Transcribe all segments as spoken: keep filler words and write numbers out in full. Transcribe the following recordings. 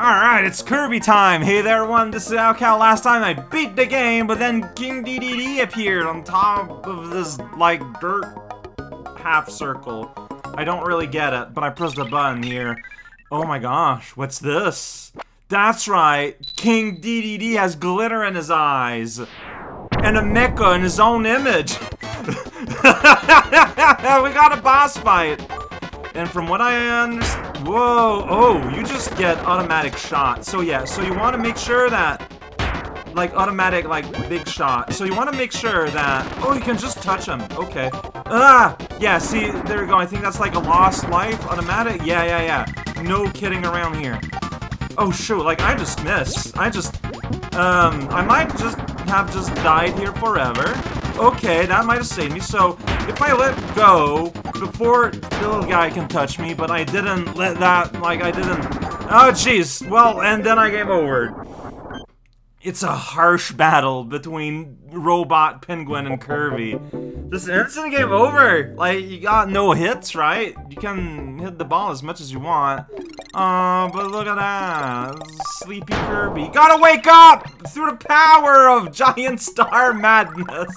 Alright, it's Kirby time! Hey there everyone, this is raocow. Last time I beat the game, but then King Dedede appeared on top of this, like, dirt half circle. I don't really get it, but I pressed a button here. Oh my gosh, what's this? That's right, King Dedede has glitter in his eyes. And a mecha in his own image. We got a boss fight! And from what I understand, whoa, oh, you just get automatic shots. So yeah, so you want to make sure that, like, automatic, like, big shot. So you want to make sure that, oh, you can just touch him. Okay. Ah, yeah, see, there we go. I think that's like a lost life automatic. Yeah, yeah, yeah. No kidding around here. Oh, shoot, like, I just missed. I just, um, I might just have just died here forever. Okay, that might have saved me. So if I let go before the little guy can touch me, but I didn't let that, like, I didn't. Oh, jeez. Well, and then I gave over. It's a harsh battle between Robot Penguin and Kirby. This instant game over. Like, you got no hits, right? You can hit the ball as much as you want. Oh, but look at that. Sleepy Kirby. Gotta wake up through the power of Giant Star Madness.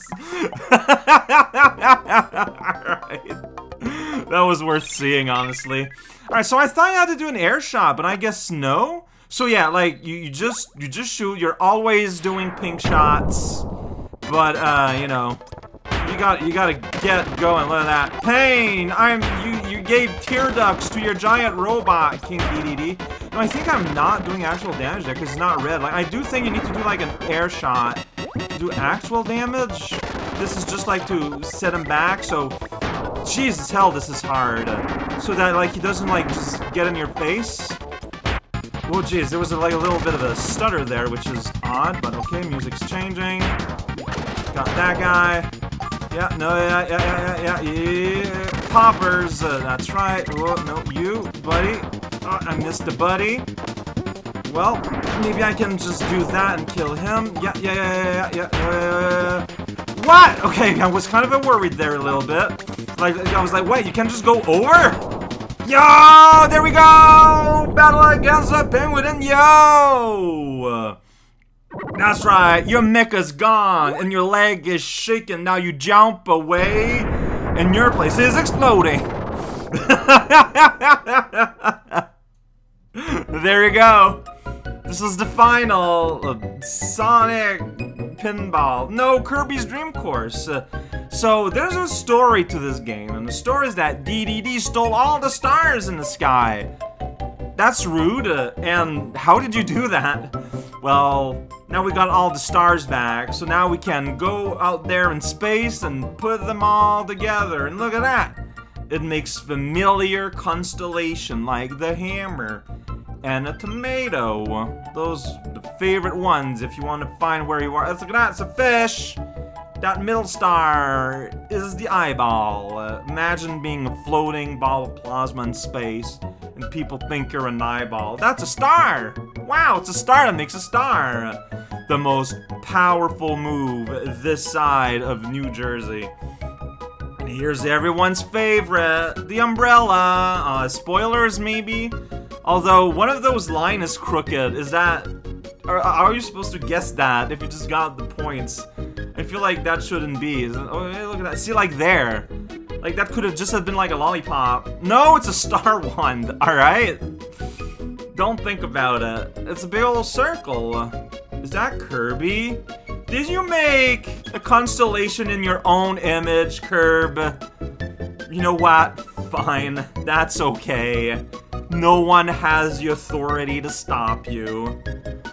Alright. That was worth seeing, honestly. Alright, so I thought I had to do an air shot, but I guess no. So yeah, like, you, you just you just shoot. You're always doing pink shots. But uh, you know, you got you gotta get going. Look at that pain. I'm you you gave tear ducts to your giant robot, King Dedede. No, I think I'm not doing actual damage there because it's not red. Like, I do think you need to do like an air shot to do actual damage. This is just like to set him back. So, Jesus hell, this is hard. So that like he doesn't like just get in your face. Oh geez, there was a, like a little bit of a stutter there, which is odd, but okay, music's changing. Got that guy. Yeah, no, yeah, yeah, yeah, yeah, yeah. Poppers, uh, that's right. Oh, no, you, buddy. Oh, I missed the buddy. Well, maybe I can just do that and kill him. Yeah, yeah, yeah, yeah, yeah, yeah. Uh, what? Okay, I was kind of worried there a little bit. Like, I was like, wait, you can just go over? Yo, there we go! Battle against a penguin and yo! That's right, your mecha's gone and your leg is shaking. Now you jump away and your place is exploding. There you go. This is the final of Sonic Pinball. No, Kirby's Dream Course. Uh, So, there's a story to this game, and the story is that Dedede stole all the stars in the sky. That's rude, uh, and how did you do that? Well, now we got all the stars back, so now we can go out there in space and put them all together, and look at that! It makes familiar constellation, like the hammer and a tomato. Those are the favorite ones if you want to find where you are. Let's look at that, it's a fish! That middle star is the eyeball. Uh, imagine being a floating ball of plasma in space and people think you're an eyeball. That's a star! Wow, it's a star that makes a star! The most powerful move this side of New Jersey. And here's everyone's favorite, the umbrella. Uh, spoilers, maybe? Although, one of those lines is crooked. Is that... Or are you supposed to guess that if you just got the points? I feel like that shouldn't be. Oh, hey, look at that. See, like there. Like, that could have just have been like a lollipop. No, it's a star wand, alright? Don't think about it. It's a big old circle. Is that Kirby? Did you make a constellation in your own image, Kirb? You know what? Fine. That's okay. No one has the authority to stop you.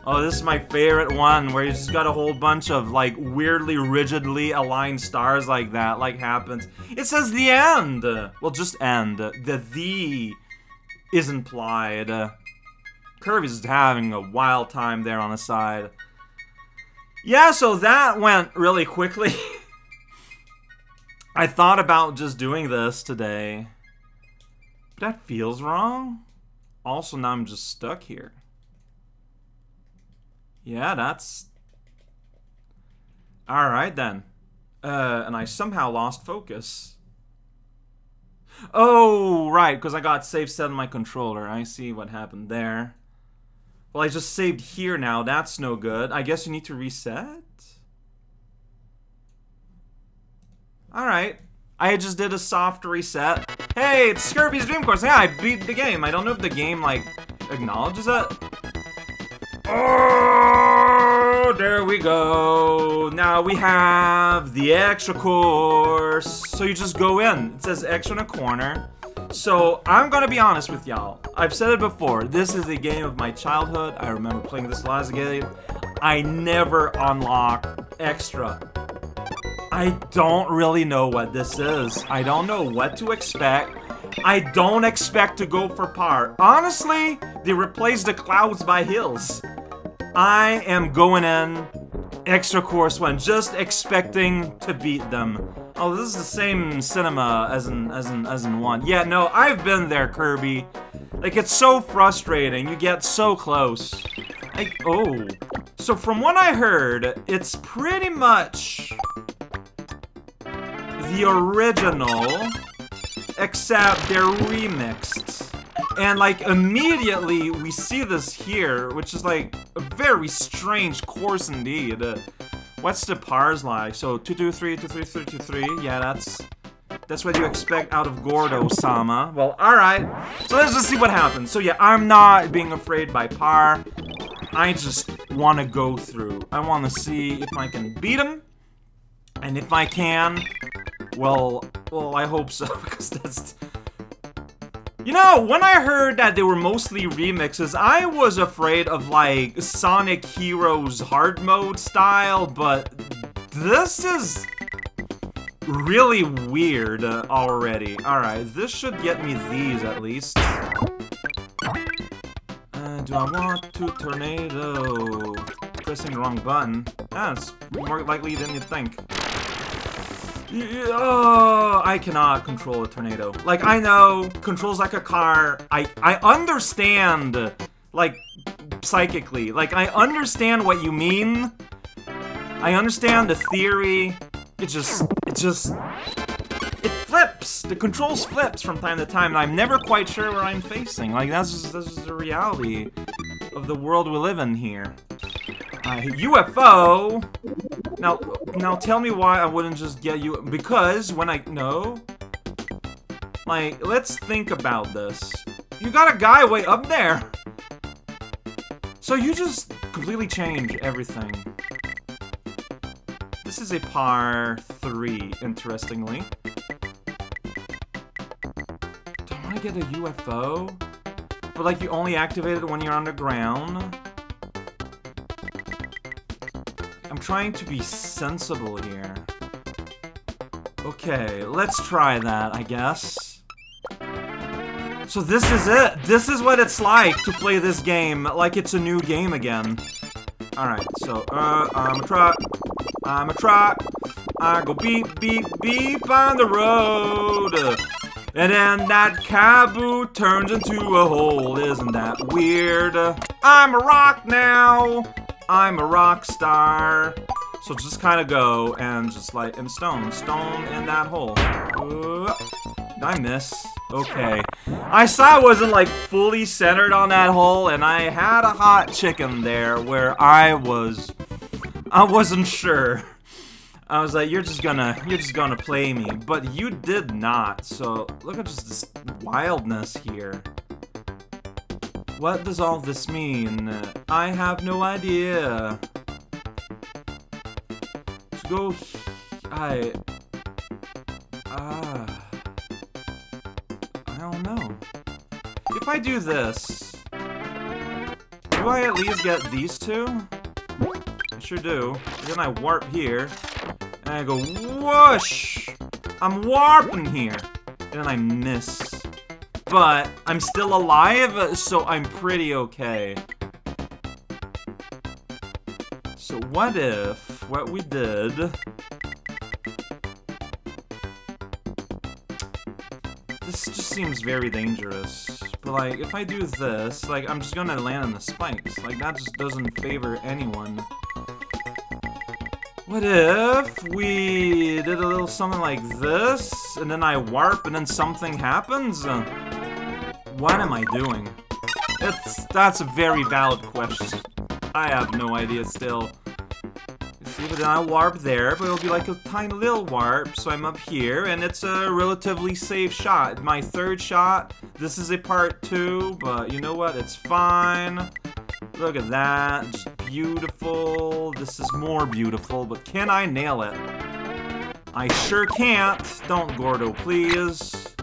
Oh, this is my favorite one, where you just got a whole bunch of, like, weirdly, rigidly aligned stars like that, like, happens. It says the end! Well, just end. The the is implied. Kirby's having a wild time there on the side. Yeah, so that went really quickly. I thought about just doing this today. But that feels wrong. Also, now I'm just stuck here. Yeah, that's... Alright then. Uh, and I somehow lost focus. Oh, right, because I got save set on my controller. I see what happened there. Well, I just saved here now. That's no good. I guess you need to reset? Alright. I just did a soft reset. Hey, it's Kirby's Dream Course. Yeah, I beat the game. I don't know if the game, like, acknowledges that. Oh, there we go. Now we have the extra course. So you just go in. It says extra in a corner. So, I'm gonna be honest with y'all. I've said it before, this is a game of my childhood. I remember playing this last game. I never unlock extra. I don't really know what this is. I don't know what to expect. I don't expect to go for par. Honestly, they replaced the clouds by hills. I am going in extra course one, just expecting to beat them. Oh, this is the same cinema as in as in as in one. Yeah, no, I've been there, Kirby. Like, it's so frustrating. You get so close. Like, oh. So from what I heard, it's pretty much the original, except they're remixed. And like immediately we see this here, which is like a very strange course indeed. What's the pars like? So two two three, two three three two three. Yeah, that's that's what you expect out of Gordo-sama. Well, all right. So let's just see what happens. So yeah, I'm not being afraid by par. I just want to go through. I want to see if I can beat him, and if I can, well, well, I hope so, because that's. You know, when I heard that they were mostly remixes, I was afraid of, like, Sonic Heroes hard mode style, but this is really weird uh, already. Alright, this should get me these, at least. Uh, do I want to tornado? Pressing the wrong button. That's more likely than you'd think. Yeah, oh, I cannot control a tornado. Like, I know, controls like a car. I, I understand, like, psychically. Like, I understand what you mean. I understand the theory. It just, it just, it flips. The controls flips from time to time, and I'm never quite sure where I'm facing. Like, that's just, that's just the reality of the world we live in here. Uh, U F O? Now, now tell me why I wouldn't just get you, because when I, no. Like, let's think about this. You got a guy way up there. So you just completely change everything. This is a par three, interestingly. Don't want to get a U F O? But like, you only activate it when you're on the ground. I'm trying to be sensible here. Okay, let's try that, I guess. So this is it! This is what it's like to play this game, like it's a new game again. Alright, so, uh, I'm a truck, I'm a truck, I go beep, beep, beep on the road. And then that caboo turns into a hole, isn't that weird? I'm a rock now! I'm a rock star. So just kind of go and just like, and stone, stone in that hole. Uh, did I miss? Okay. I saw I wasn't like fully centered on that hole, and I had a hot chicken there where I was, I wasn't sure. I was like, you're just gonna, you're just gonna play me, but you did not. So look at just this wildness here. What does all this mean? I have no idea. Let's go. I. Ah. Uh, I don't know. If I do this, do I at least get these two? I sure do. Then I warp here, and I go whoosh. I'm warping here, and then I miss. But I'm still alive, so I'm pretty okay. So what if what we did... This just seems very dangerous. But like, if I do this, like, I'm just gonna land on the spikes. Like, that just doesn't favor anyone. What if we did a little something like this, and then I warp, and then something happens? What am I doing? That's, that's a very valid question. I have no idea still. See, but then I'll warp there, but it'll be like a tiny little warp, so I'm up here, and it's a relatively safe shot. My third shot, this is a part two, but you know what, it's fine. Look at that, it's beautiful. This is more beautiful, but can I nail it? I sure can't. Don't, Gordo, please.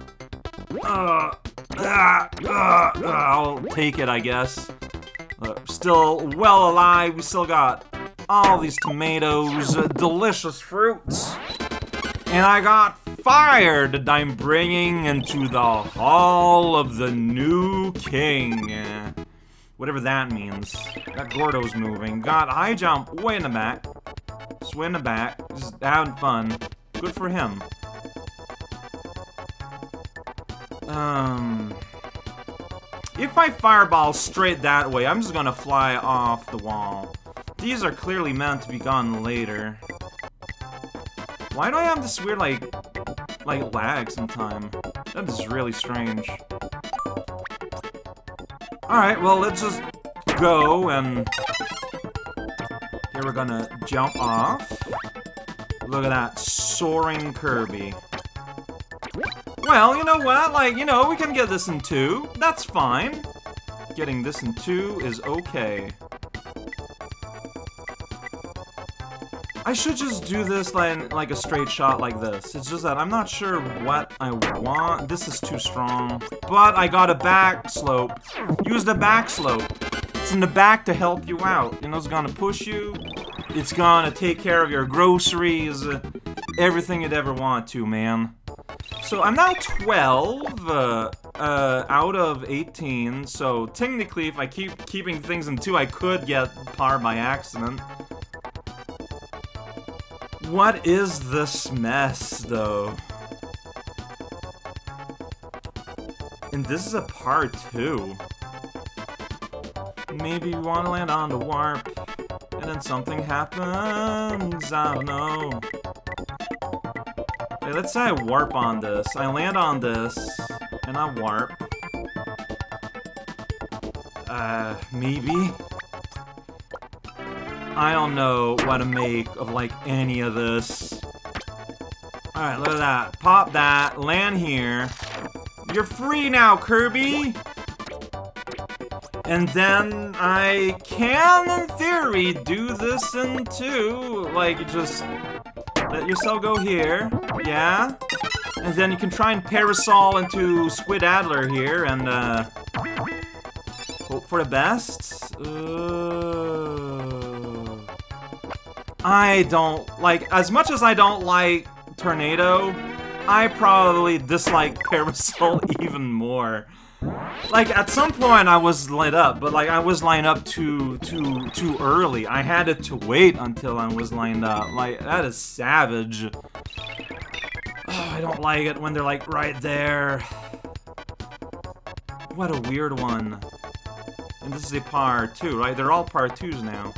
Uh, uh, uh, uh, I'll take it, I guess. Uh, still well alive, we still got all these tomatoes, uh, delicious fruits. And I got fire that I'm bringing into the Hall of the New King. Uh, whatever that means. Got Gordo's moving. Got high jump way in the back. Swing in the back. Just having fun. Good for him. Um... If I fireball straight that way, I'm just gonna fly off the wall. These are clearly meant to be gone later. Why do I have this weird, like, like lag sometime? That is really strange. Alright, well, let's just go, and here we're gonna jump off. Look at that soaring Kirby. Well, you know what? Like, you know, we can get this in two. That's fine. Getting this in two is okay. I should just do this like, like a straight shot like this. It's just that I'm not sure what I want. This is too strong. But I got a back slope. Use the back slope. It's in the back to help you out. You know, it's gonna push you. It's gonna take care of your groceries. Everything you'd ever want to, man. So I'm now twelve uh, uh, out of eighteen, so technically if I keep keeping things in two, I could get par by accident. What is this mess, though? And this is a part two. Maybe you want to land on the warp, and then something happens, I don't know. Let's say I warp on this. I land on this, and I warp. Uh, maybe? I don't know what to make of, like, any of this. Alright, look at that. Pop that. Land here. You're free now, Kirby! And then I can, in theory, do this in two. Like, just let yourself go here. Yeah, and then you can try and parasol into Squid Adler here, and, uh, hope for the best. Uh, I don't, like, as much as I don't like Tornado, I probably dislike Parasol even more. Like, at some point I was lit up, but, like, I was lined up too, too, too early. I had it to wait until I was lined up. Like, that is savage. Oh, I don't like it when they're, like, right there. What a weird one. And this is a par two, right? They're all par twos now.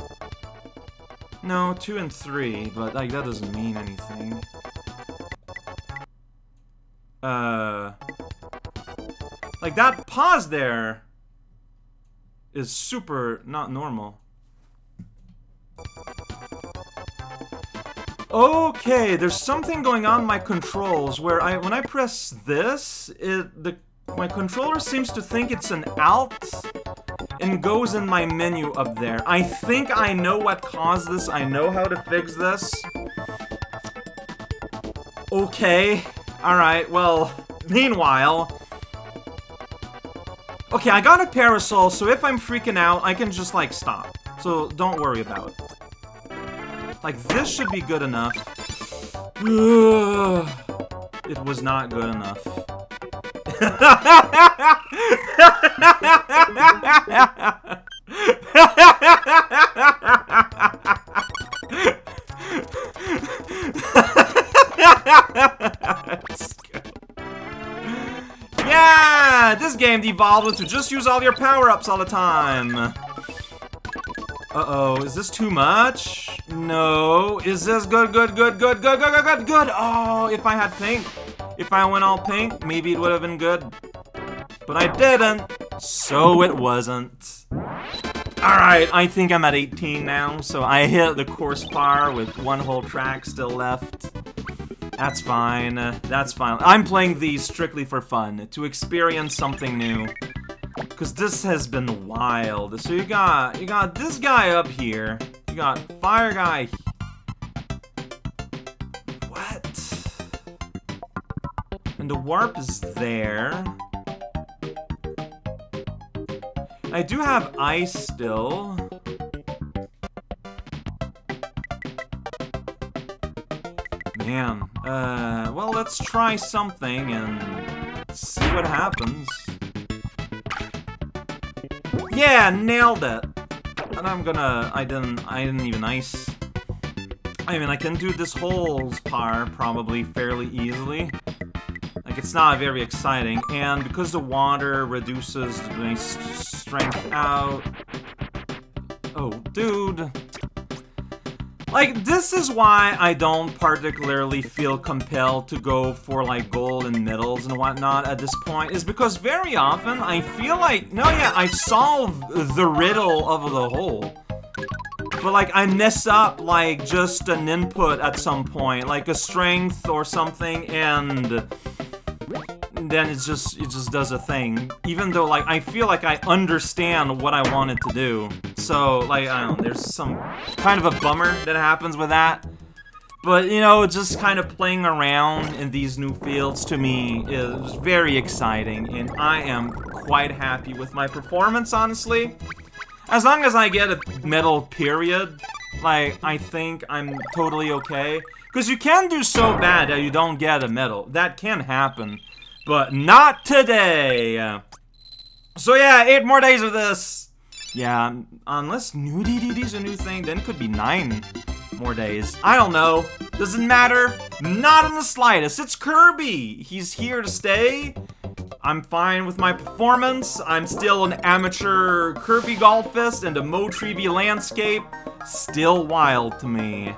No, two and three, but, like, that doesn't mean anything. Uh... Like, that pause there is super not normal. Okay, there's something going on in my controls where I, when I press this, it, the, my controller seems to think it's an alt and goes in my menu up there. I think I know what caused this. I know how to fix this. Okay, alright, well, meanwhile... Okay, I got a parasol, so if I'm freaking out, I can just, like, stop. So don't worry about it. Like, this should be good enough. Ugh. It was not good enough. Yeah! This game devolved into just use all your power-ups all the time. Uh-oh, is this too much? No. Is this good, good, good, good, good, good, good, good, good? Oh, if I had pink. If I went all pink, maybe it would have been good. But I didn't, So it wasn't. Alright, I think I'm at eighteen now, so I hit the course bar with one whole track still left. That's fine, that's fine. I'm playing these strictly for fun, to experience something new. Because this has been wild. So you got, you got this guy up here, you got Fire Guy here. And the warp is there. I do have ice still. Man. Uh, well, let's try something and see what happens. Yeah, nailed it. And I'm gonna. I didn't. I didn't even ice. I mean, I can do this whole par probably fairly easily. Like, it's not very exciting, and because the water reduces my strength out... Oh, dude. Like, this is why I don't particularly feel compelled to go for, like, gold and medals and whatnot at this point, is because very often I feel like, no, yeah, I solve the riddle of the whole. But, like, I mess up, like, just an input at some point, like a strength or something, and... then it just it just does a thing, even though like I feel like I understand what I wanted to do. So like I don't know, there's some kind of a bummer that happens with that. But you know, just kind of playing around in these new fields to me is very exciting, and I am quite happy with my performance, honestly. As long as I get a medal, period, like I think I'm totally okay. Because you can do so bad that you don't get a medal. That can happen. But not today! So yeah, eight more days of this! Yeah, unless new D D D's a new thing, then it could be nine more days. I don't know. Doesn't matter. Not in the slightest. It's Kirby! He's here to stay. I'm fine with my performance. I'm still an amateur Kirby golfist, and the Mo Treevee landscape still wild to me.